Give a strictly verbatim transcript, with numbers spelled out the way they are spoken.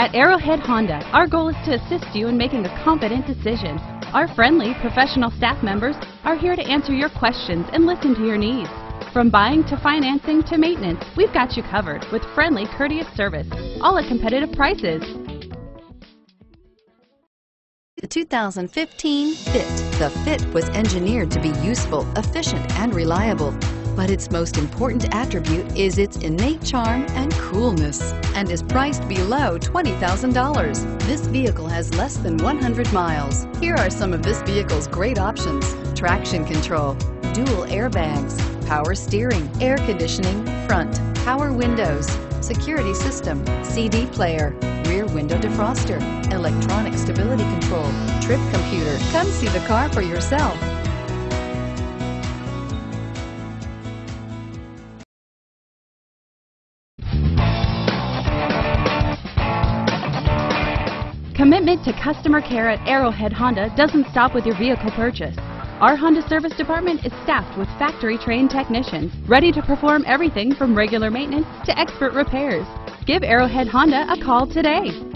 At Arrowhead Honda, our goal is to assist you in making a confident decision. Our friendly, professional staff members are here to answer your questions and listen to your needs. From buying to financing to maintenance, we've got you covered with friendly, courteous service, all at competitive prices. The two thousand fifteen Fit. The Fit was engineered to be useful, efficient, and reliable. But its most important attribute is its innate charm and coolness, and is priced below twenty thousand dollars. This vehicle has less than one hundred miles. Here are some of this vehicle's great options: traction control, dual airbags, power steering, air conditioning, front, power windows, security system, C D player, rear window defroster, electronic stability control, trip computer. Come see the car for yourself. Commitment to customer care at Arrowhead Honda doesn't stop with your vehicle purchase. Our Honda service department is staffed with factory-trained technicians, ready to perform everything from regular maintenance to expert repairs. Give Arrowhead Honda a call today.